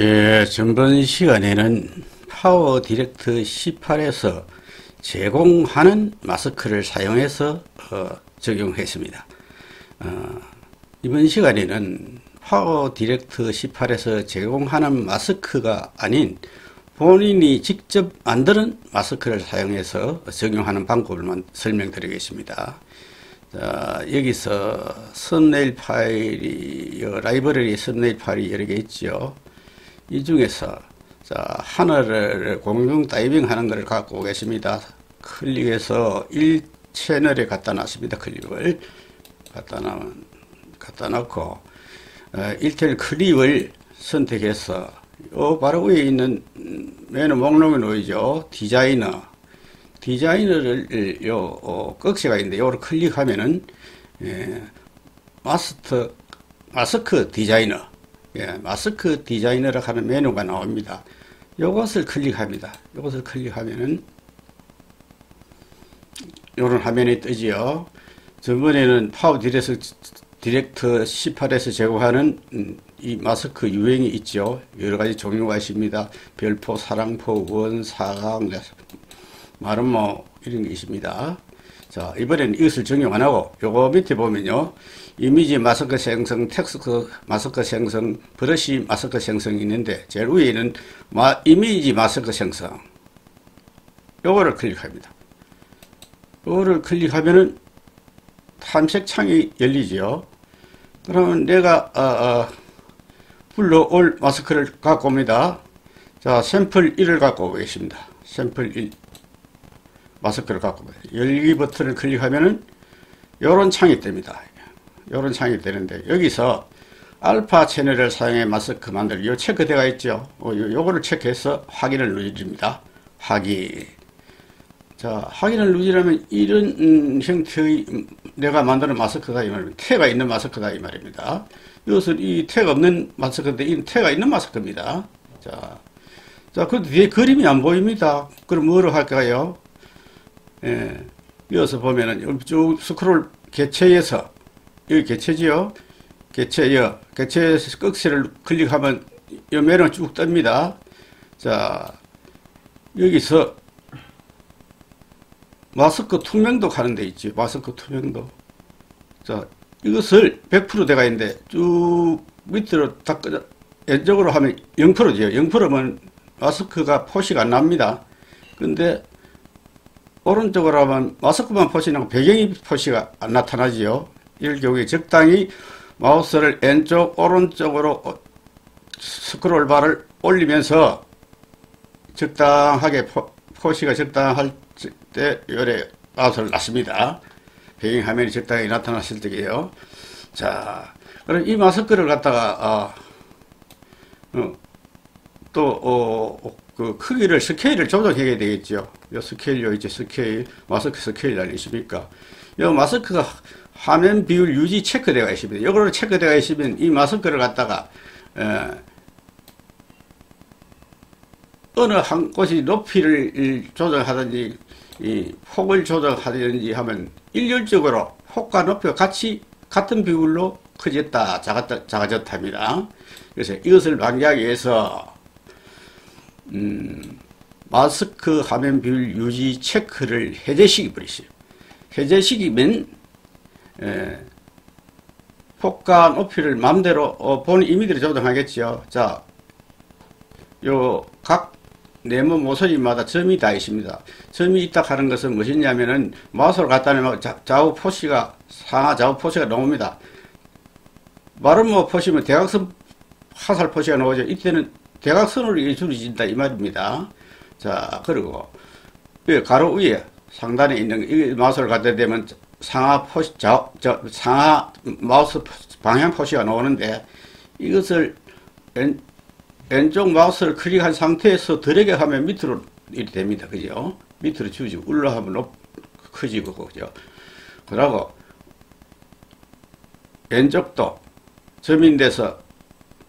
예, 저번 시간에는 파워디렉터 C8에서 제공하는 마스크를 사용해서 적용했습니다. 이번 시간에는 파워디렉터 C8에서 제공하는 마스크가 아닌 본인이 직접 만드는 마스크를 사용해서 적용하는 방법을 설명드리겠습니다. 자, 여기서 썸네일 파일이, 라이브러리 썸네일 파일이 여러 개 있죠. 이 중에서 하나를 공중 다이빙 하는 것을 갖고 오겠습니다. 클릭해서 1채널에 갖다 놨습니다. 클립을 갖다 놓고 1채널 클립을 선택해서 바로 위에 있는 메뉴 목록에 놓이죠. 디자이너를 꺽쇠가 있는데 요걸 클릭하면은 마스크 디자이너, 마스크 디자이너라고 하는 메뉴가 나옵니다. 요것을 클릭합니다. 요것을 클릭하면은 요런 화면이 뜨지요. 저번에는 파워디렉터 C8에서 제공하는 이 마스크 유형이 있죠. 여러가지 종류가 있습니다. 별포, 사랑포, 원, 사각, 마름모 이런게 있습니다. 자, 이번에는 이것을 적용 안하고 요거 밑에 보면요, 이미지 마스크 생성, 텍스트 마스크 생성, 브러쉬 마스크 생성이 있는데 제일 위에는 이미지 마스크 생성, 요거를 클릭합니다. 요거를 클릭하면은 탐색 창이 열리지요. 그러면 내가 불러올 마스크를 갖고 옵니다. 자, 샘플 1을 갖고 오겠습니다. 샘플 1 마스크를 갖고 옵니다. 열기 버튼을 클릭하면은 요런 창이 뜹니다. 요런 창이 되는데 여기서 알파 채널을 사용해 마스크 만들기, 요 체크대가 있죠. 요거를 체크해서 확인을 누릅니다. 확인. 자, 확인을 누르려면 이런 형태의 내가 만드는 마스크다 이 말입니다. 태가 있는 마스크다 이 말입니다. 이것은 이 태가 없는 마스크인데 이 태가 있는 마스크입니다. 자, 그 뒤에 그림이 안 보입니다. 그럼 뭐로 할까요? 이어서 보면은 쭉 스크롤 개체에서, 여기 개체지요? 개체에서 꺽쇠를 클릭하면 이 메뉴가 쭉 뜹니다. 자, 여기서 마스크 투명도 가는 데 있지. 마스크 투명도. 자, 이것을 100% 돼가 있는데 쭉 밑으로 왼쪽으로 하면 0%지요. 0%면 마스크가 표시가 안 납니다. 근데 오른쪽으로 하면 마스크만 표시나고 배경이 표시가 안 나타나지요. 이럴 경우에 적당히 마우스를 왼쪽 오른쪽으로 스크롤 바를 올리면서 적당하게 표시가 적당할 때 요래 마우스를 놨습니다. 배경 화면이 적당히 나타났을 때예요. 자, 그럼 이 마스크를 갖다가 크기를, 스케일을 조정해야 되겠죠. 요 스케일, 요 이제 스케일, 마스크 스케일 아니십니까? 요 마스크가 화면 비율 유지 체크되어 있습니다. 요걸로 체크되어 있으면 이 마스크를 갖다가 어느 한 곳이 높이를 조정하든지 이 폭을 조정하든지 하면 일률적으로 폭과 높이가 같은 비율로 커졌다, 작아졌다 합니다. 그래서 이것을 방지하기 위해서 마스크 화면 비율 유지 체크를 해제시키 버리세요. 해제시키면 폭과 높이를 마음대로 본 이미지를 조정하겠죠. 자, 요 각 네모 모서리마다 점이 다 있습니다. 점이 있다 하는 것은 무엇이냐면은 마우스를 갖다 놓으면 좌우 표시가, 상하 좌우 표시가 나옵니다. 마름모 표시면 대각선 화살 표시가 나오죠. 이때는 대각선으로 이루어진다 이 말입니다. 자, 그리고 가로 위에 상단에 있는 마우스를 갖다 대면 상하 표시, 상하 마우스 방향 표시가 나오는데 이것을 왼쪽 마우스를 클릭한 상태에서 드래그 하면 밑으로 이렇게 됩니다. 그죠? 밑으로 줄이고 올라가면 커지고, 그죠? 그러고 왼쪽도 점인 데서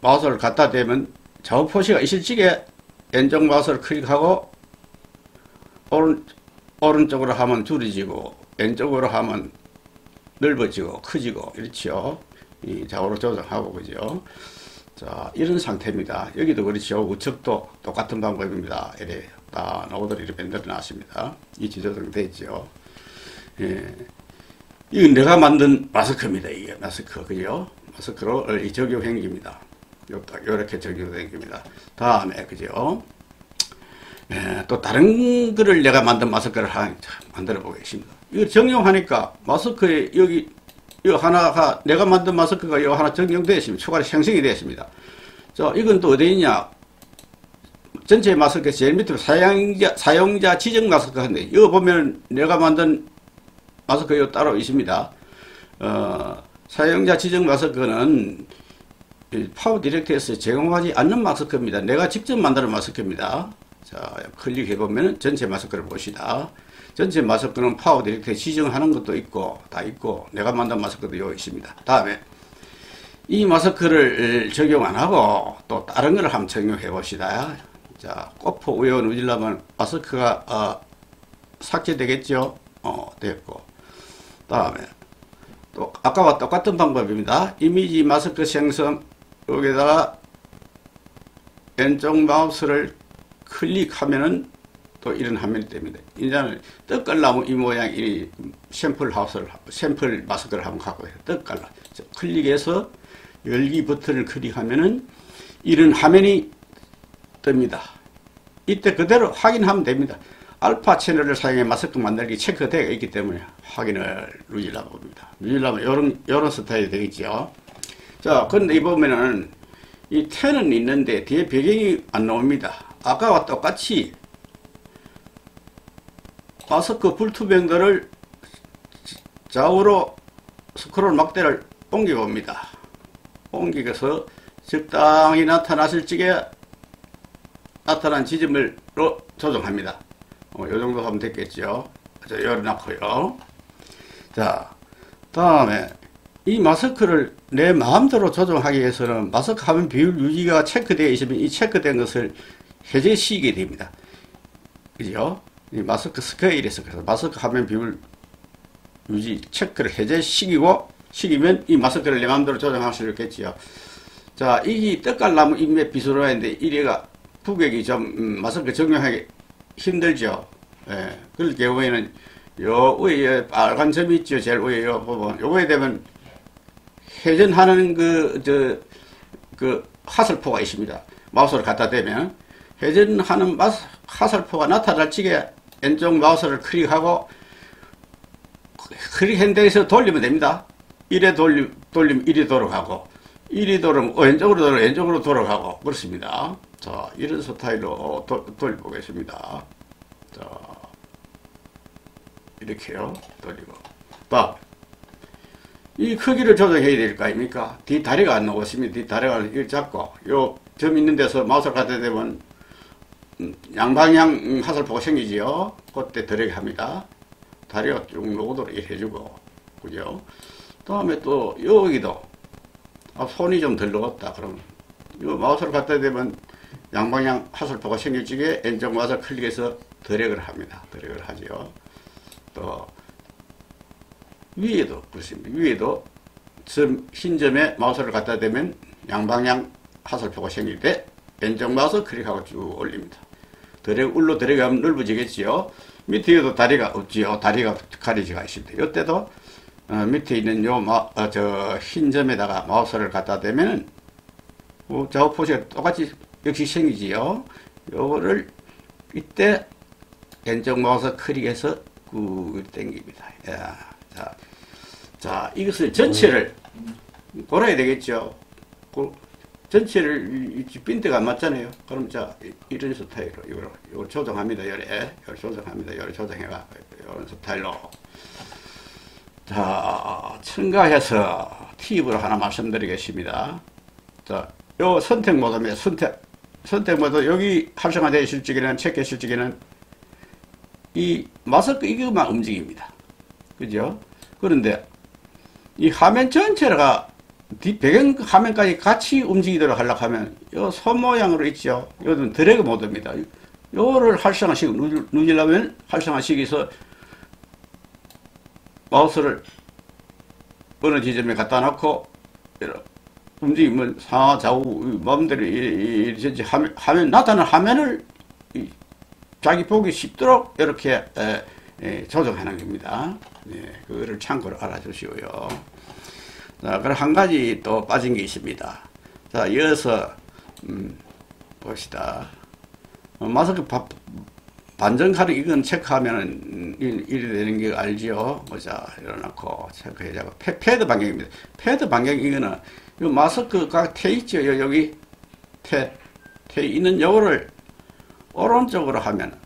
마우스를 갖다 대면 좌우 표시가 이실직에 왼쪽 마우스를 클릭하고 오른쪽으로 하면 줄이지고 왼쪽으로 하면 넓어지고 커지고, 그렇죠? 이 좌우로 조정하고, 그죠? 자, 이런 상태입니다. 여기도 그렇죠. 우측도 똑같은 방법입니다. 이래 다 나오더니 이렇게 늘어났습니다. 이 지저등 되죠. 예. 이건 내가 만든 마스크입니다. 이게 마스크. 그죠? 마스크로 이 적용 행기입니다. 요렇게 적용 행기입니다. 다음에, 그죠? 예, 또 다른 거를 내가 만든 마스크를 하나 만들어 보겠습니다. 이걸 적용하니까 마스크에 여기 하나가, 내가 만든 마스크가 이 하나 적용되어 있습니다. 추가로 생성이 되어 있습니다. 자, 이건 또 어디 있냐? 전체 마스크 제일 밑에 사용자 지정 마스크 하는데, 이거 보면 내가 만든 마스크 요 따로 있습니다. 사용자 지정 마스크는 파워디렉터에서 제공하지 않는 마스크입니다. 내가 직접 만드는 마스크입니다. 자, 클릭해보면 전체 마스크를 봅시다. 전체 마스크는 파워디렉터에 지정하는 것도 있고, 다 있고, 내가 만든 마스크도 여기 있습니다. 다음에, 이 마스크를 적용 안 하고, 또 다른 걸 한번 적용해 봅시다. 자, 꽃포 우여 누질라면 마스크가, 삭제되겠죠? 됐고. 다음에, 또, 아까와 똑같은 방법입니다. 이미지 마스크 생성, 여기다가, 왼쪽 마우스를 클릭하면은, 또 이런 화면이 됩니다. 이제는 떡갈나무 이 모양 이 샘플 마스크를 한번 갖고 해요. 떡갈나무 클릭해서 열기 버튼을 클릭하면은 이런 화면이 뜹니다. 이때 그대로 확인하면 됩니다. 알파 채널을 사용해 마스크 만들기 체크되어 있기 때문에 확인을 누질러 봅니다. 누질러면 이런 스타일이 되겠죠. 자, 근데 이 보면은 이 텐은 있는데 뒤에 배경이 안 나옵니다. 아까와 똑같이 마스크 불투명도를 좌우로 스크롤 막대를 옮겨봅니다. 옮기면서 적당히 나타났을 적에 나타난 지점으로 조정합니다. 요 정도 하면 됐겠죠. 열어놓고요. 자, 다음에 이 마스크를 내 마음대로 조정하기 위해서는 마스크 화면 비율 유지가 체크되어 있으면 이 체크된 것을 해제시키게 됩니다. 그죠? 이 마스크 스케일에서 그래서 마스크 화면 비율 유지 체크를 해제시키면 이 마스크를 내 마음대로 조정할 수 있겠지요. 자, 이게 떡갈나무 인맥 비스로인데 이래가 부객이 좀 마스크 적용하기 힘들죠. 예. 그럴 경우에는 요 위에 빨간 점이 있죠. 제일 위에 요 부분. 요거에 되면 회전하는 그 하설포가 있습니다. 마우스를 갖다 대면 회전하는 하설포가 나타날 적에 왼쪽 마우스를 클릭하고 클릭 핸들에서 돌리면 됩니다. 이래 돌리면 이리 돌아가고 이리 돌으면 왼쪽으로 돌아 왼쪽으로 돌아가고 그렇습니다. 자, 이런 스타일로 돌려보겠습니다. 자, 이렇게요. 돌리고. 봐. 이 크기를 조정해야 될 거 아닙니까? 뒷다리가 안 나오겠습니다. 뒷다리가 이렇게 잡고 요 점 있는 데서 마우스를 갖다 대면 양방향 하설포가 생기지요. 그때 들어가게 합니다. 다리가 쭉 오도록 해주고, 그죠? 다음에 또 여기도 손이 좀 덜 녹았다. 그럼 이 마우스를 갖다 대면 양방향 하설포가 생길 적에 왼쪽 마우스 클릭해서 드래그를 합니다. 드래그를 하죠. 또 위에도 그렇습니다. 위에도 흰 점에 마우스를 갖다 대면 양방향 하설포가 생길 때 왼쪽 마우스 클릭하고 쭉 올립니다. 울로 드래그하면 넓어지겠지요. 밑에도 다리가 없지요. 다리가 가리지가 있습니다. 이때도 밑에 있는 흰 점에다가 마우스를 갖다 대면은 좌우 포시가 똑같이 역시 생기지요. 요거를 이때 왼쪽 마우스 클릭해서 꾹 당깁니다. 자, 이것을 전체를 골라야 되겠죠. 전체를 빈대가 안 맞잖아요. 그럼 자, 이런 스타일로 이걸 조정합니다. 요래 조정합니다. 요래 조정해가 이런 스타일로. 자, 첨가해서 팁을 하나 말씀드리겠습니다. 자, 요 선택 모드입니다. 선택 모드 여기 활성화되어 있을 적에는 체크했을 적에는 이 마스크 이것만 움직입니다. 그죠? 그런데 이 화면 전체가 뒷배경 화면까지 같이 움직이도록 하려고 하면 요 손 모양으로 있죠. 요즘 드래그 모드입니다. 요를 활성화시키고 누질라면 활성화시키서 마우스를 어느 지점에 갖다 놓고 움직임을 상하좌우 마음대로 이렇게 하면 나타나는 화면을 자기 보기 쉽도록 이렇게 조정하는 겁니다. 네, 그거를 참고로 알아주시고요. 자, 그럼 한 가지 또 빠진 게 있습니다. 자, 이어서 봅시다. 마스크 반전카를 이건 체크하면은 이래 되는 게 알지요? 자, 일어나고 체크해자고 패드 반경입니다. 패드 반경 이거는 요 마스크가 태 있죠? 여기 태 있는 요거를 오른쪽으로 하면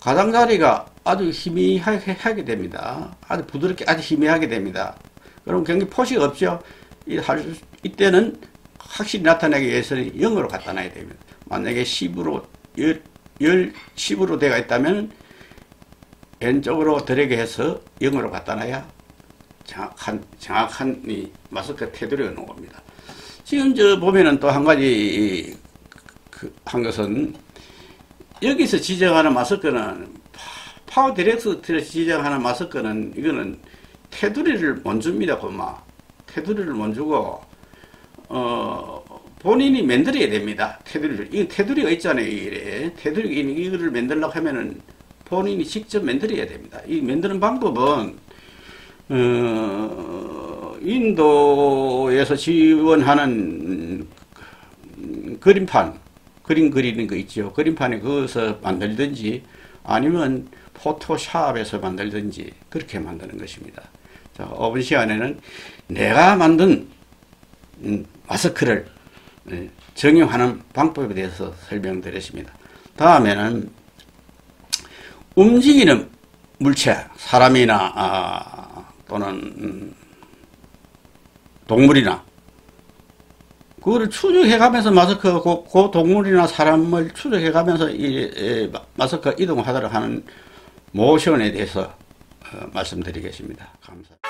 가장자리가 아주 희미하게 됩니다. 아주 부드럽게 아주 희미하게 됩니다. 그럼 경기 포식 없죠? 이때는 확실히 나타내기 위해서는 0으로 갖다 놔야 됩니다. 만약에 10으로 10으로 되어 있다면 왼쪽으로 드래그 해서 0으로 갖다 놔야 정확한 이 마스크 테두리가 놓은 겁니다. 지금 저 보면은 또 한 가지 한 것은 여기서 지정하는 마스크는 파워디렉터에서 지정하는 마스크는 이거는 테두리를 못 줍니다. 테두리를 못 주고 본인이 만들어야 됩니다. 테두리를. 이 테두리가 있잖아요. 이래. 테두리가 있는 이거를 만들려고 하면은 본인이 직접 만들어야 됩니다. 이 만드는 방법은 인도에서 지원하는 그림판, 그림 그리는 거 있죠. 그림판에 거기서 만들든지 아니면 포토샵에서 만들든지 그렇게 만드는 것입니다. 자, 5분 시간에는 내가 만든 마스크를 적용하는 방법에 대해서 설명드렸습니다. 다음에는 움직이는 물체, 사람이나 또는 동물이나 그거를 추적해가면서 마스크, 그 동물이나 사람을 추적해가면서 이 마스크 이동하도록 하는 모션에 대해서 말씀드리겠습니다. 감사합니다.